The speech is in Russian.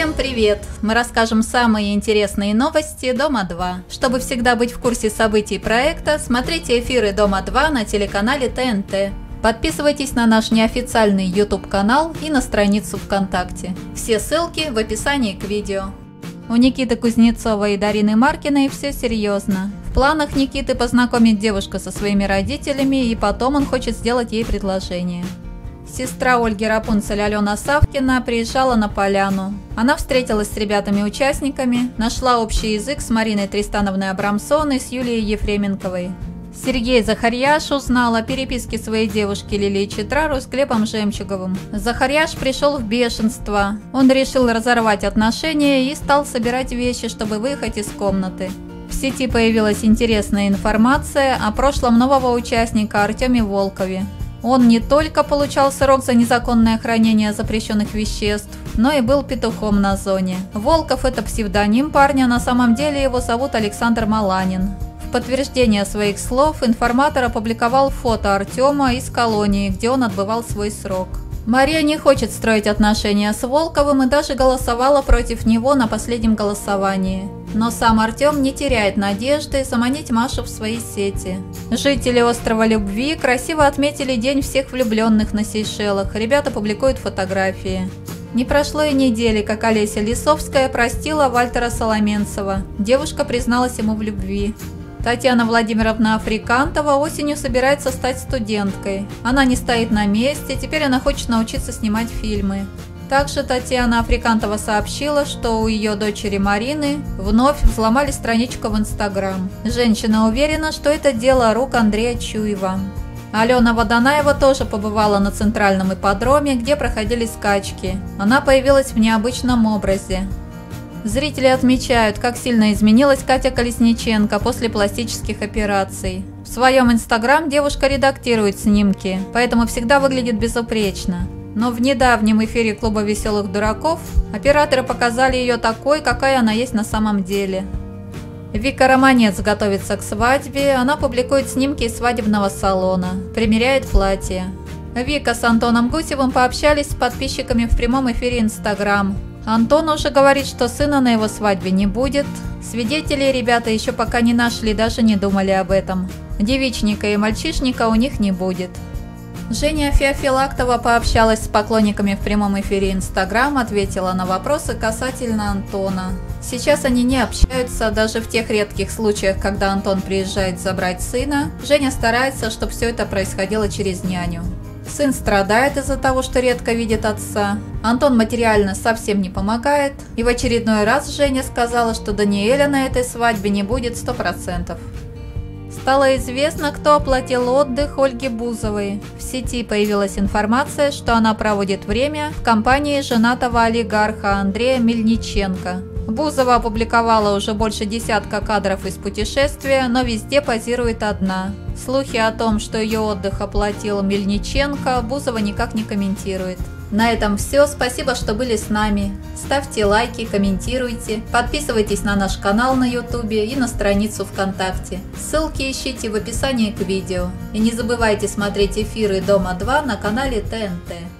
Всем привет! Мы расскажем самые интересные новости Дома-2. Чтобы всегда быть в курсе событий проекта, смотрите эфиры Дома-2 на телеканале ТНТ. Подписывайтесь на наш неофициальный YouTube-канал и на страницу ВКонтакте. Все ссылки в описании к видео. У Никиты Кузнецова и Дарины Маркиной все серьезно. В планах Никиты познакомить девушку со своими родителями, и потом он хочет сделать ей предложение. Сестра Ольги Рапунцель Алена Савкина приезжала на поляну. Она встретилась с ребятами-участниками, нашла общий язык с Мариной Тристановной Абрамсон и с Юлией Ефременковой. Сергей Захарьяш узнал о переписке своей девушки Лилии Четрару с Глебом Жемчуговым. Захарьяш пришел в бешенство. Он решил разорвать отношения и стал собирать вещи, чтобы выехать из комнаты. В сети появилась интересная информация о прошлом нового участника Артеме Волкове. Он не только получал срок за незаконное хранение запрещенных веществ, но и был петухом на зоне. Волков – это псевдоним парня, на самом деле его зовут Александр Маланин. В подтверждение своих слов информатор опубликовал фото Артема из колонии, где он отбывал свой срок. Мария не хочет строить отношения с Волковым и даже голосовала против него на последнем голосовании. Но сам Артем не теряет надежды заманить Машу в свои сети. Жители острова Любви красиво отметили День всех влюбленных на Сейшелах. Ребята публикуют фотографии. Не прошло и недели, как Олеся Лисовская простила Вальтера Соломенцева. Девушка призналась ему в любви. Татьяна Владимировна Африкантова осенью собирается стать студенткой. Она не стоит на месте, теперь она хочет научиться снимать фильмы. Также Татьяна Африкантова сообщила, что у ее дочери Марины вновь взломали страничку в Instagram. Женщина уверена, что это дело рук Андрея Чуева. Алена Водонаева тоже побывала на центральном ипподроме, где проходили скачки. Она появилась в необычном образе. Зрители отмечают, как сильно изменилась Катя Колесниченко после пластических операций. В своем Instagram девушка редактирует снимки, поэтому всегда выглядит безупречно. Но в недавнем эфире клуба веселых дураков операторы показали ее такой, какая она есть на самом деле. Вика Романец готовится к свадьбе, она публикует снимки из свадебного салона, примеряет платье. Вика с Антоном Гусевым пообщались с подписчиками в прямом эфире Instagram. Антон уже говорит, что сына на его свадьбе не будет. Свидетелей ребята еще пока не нашли, даже не думали об этом. Девичника и мальчишника у них не будет. Женя Феофилактова пообщалась с поклонниками в прямом эфире Instagram, ответила на вопросы касательно Антона. Сейчас они не общаются, даже в тех редких случаях, когда Антон приезжает забрать сына. Женя старается, чтобы все это происходило через няню. Сын страдает из-за того, что редко видит отца. Антон материально совсем не помогает. И в очередной раз Женя сказала, что Даниэля на этой свадьбе не будет 100%. Стало известно, кто оплатил отдых Ольги Бузовой. В сети появилась информация, что она проводит время в компании женатого олигарха Андрея Мельниченко. Бузова опубликовала уже больше десятка кадров из путешествия, но везде позирует одна. Слухи о том, что ее отдых оплатил Мельниченко, Бузова никак не комментирует. На этом все, спасибо, что были с нами. Ставьте лайки, комментируйте, подписывайтесь на наш канал на YouTube и на страницу ВКонтакте. Ссылки ищите в описании к видео. И не забывайте смотреть эфиры Дома-2 на канале ТНТ.